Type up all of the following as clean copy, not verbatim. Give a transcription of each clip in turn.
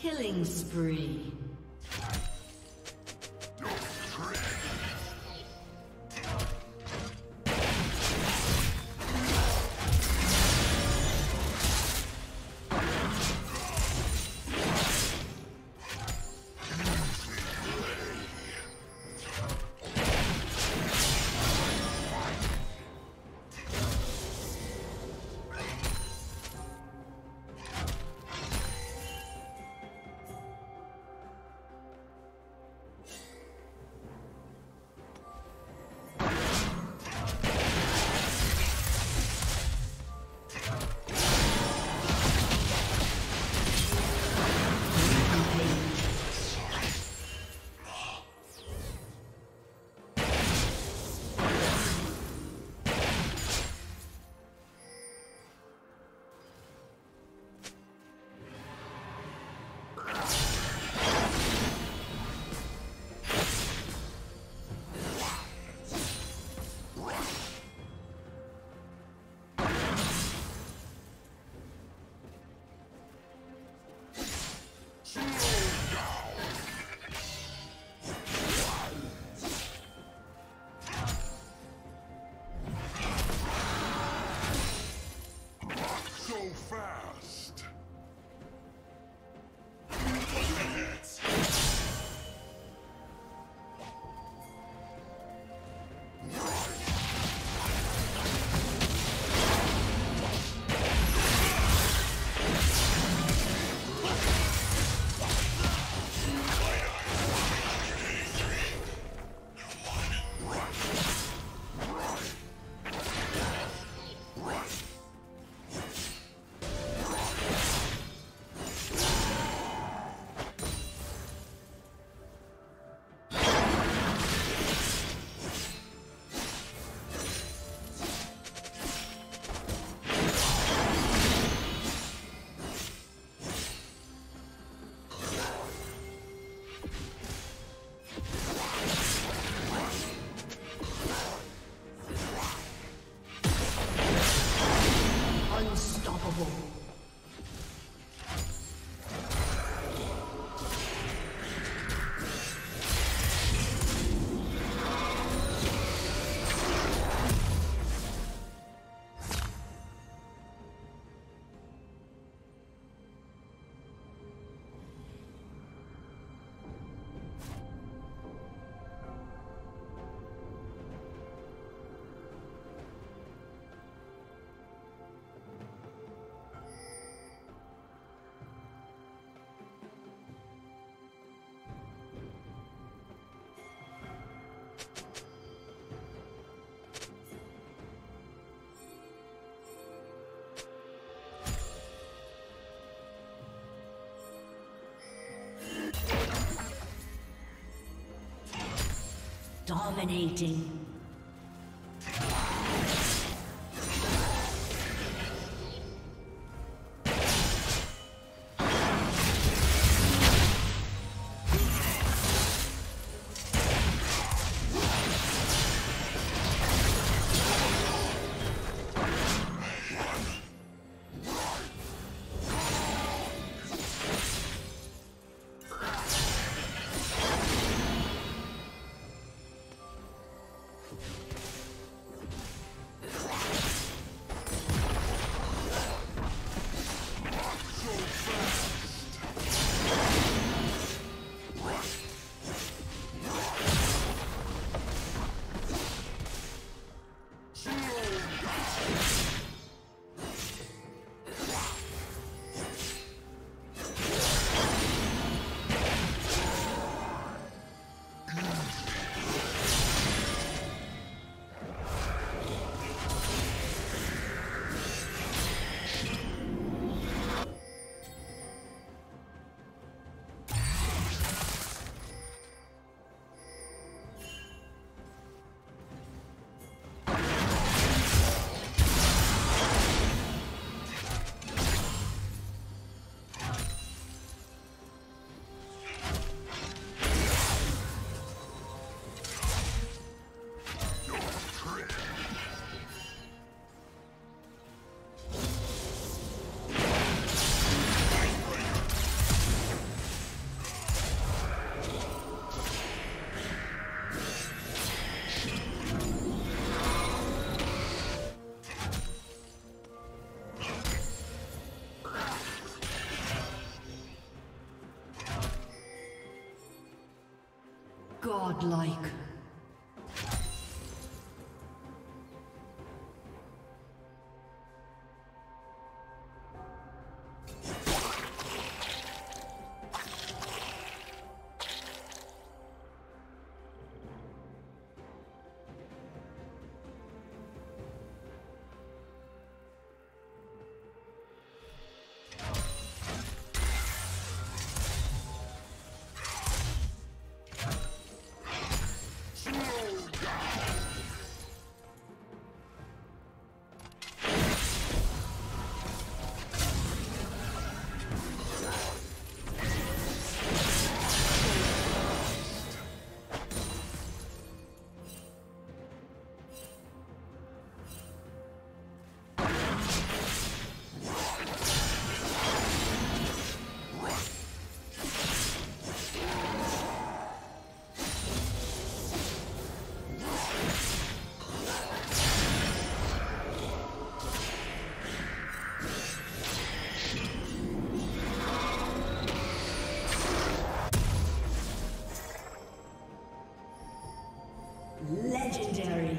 Killing spree. Dominating. Godlike. Legendary.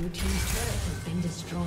Your team's turret has been destroyed.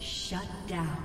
Shut down.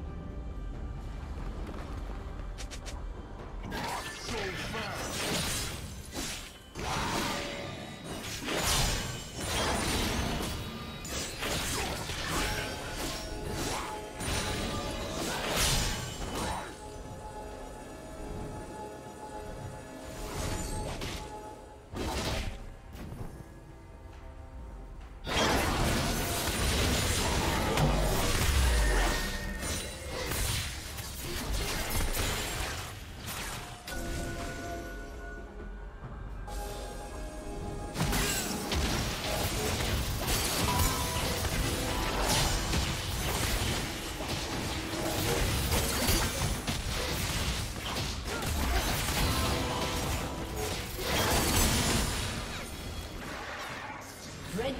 Red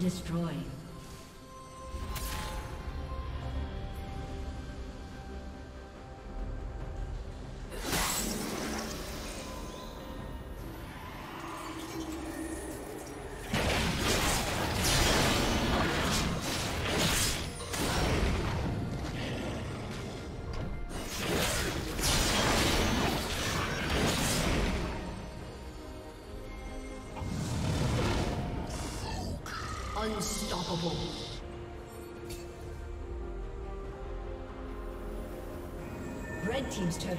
Destroyed. Unstoppable. Red Team's turret